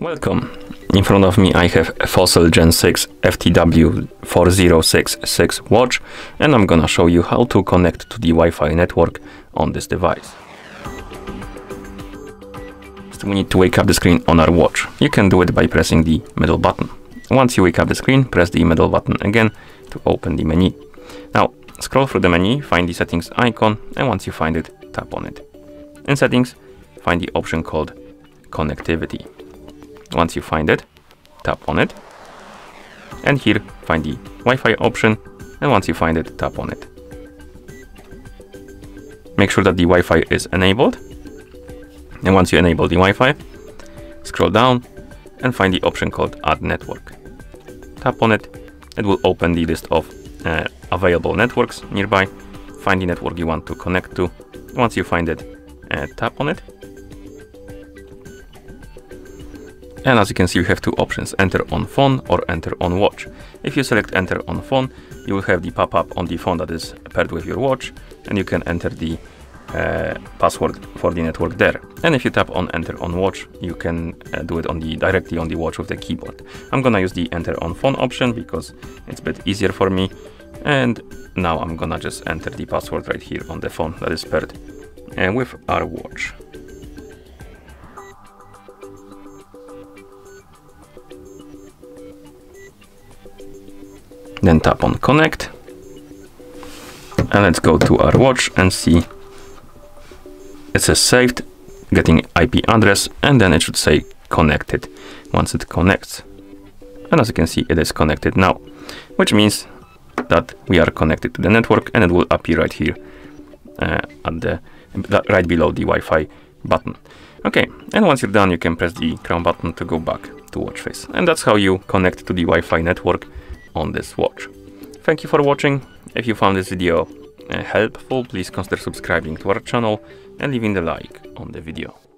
Welcome. In front of me I have a Fossil Gen 6 FTW4066 watch, and I'm gonna show you how to connect to the Wi-Fi network on this device. First, we need to wake up the screen on our watch. You can do it by pressing the middle button. Once you wake up the screen, press the middle button again to open the menu. Now scroll through the menu, find the settings icon, and once you find it, tap on it. In settings, find the option called connectivity. Once you find it, tap on it, and here find the Wi-Fi option, and once you find it, tap on it. Make sure that the Wi-Fi is enabled, and once you enable the Wi-Fi, scroll down and find the option called Add Network. Tap on it. It will open the list of available networks nearby. Find the network you want to connect to. Once you find it, tap on it. And as you can see, you have two options, enter on phone or enter on watch. If you select enter on phone, you will have the pop-up on the phone that is paired with your watch, and you can enter the password for the network there. And if you tap on enter on watch, you can do it directly on the watch with the keyboard. I'm gonna use the enter on phone option because it's a bit easier for me. And now I'm gonna just enter the password right here on the phone that is paired with our watch. Then tap on connect, and let's go to our watch and see. It says saved, getting IP address, and then it should say connected once it connects. And as you can see, it is connected now, which means that we are connected to the network, and it will appear right here at the right below the Wi-Fi button. Okay, and once you're done, you can press the crown button to go back to watch face. And that's how you connect to the Wi-Fi network on this watch. Thank you for watching. If you found this video helpful, please consider subscribing to our channel and leaving the like on the video.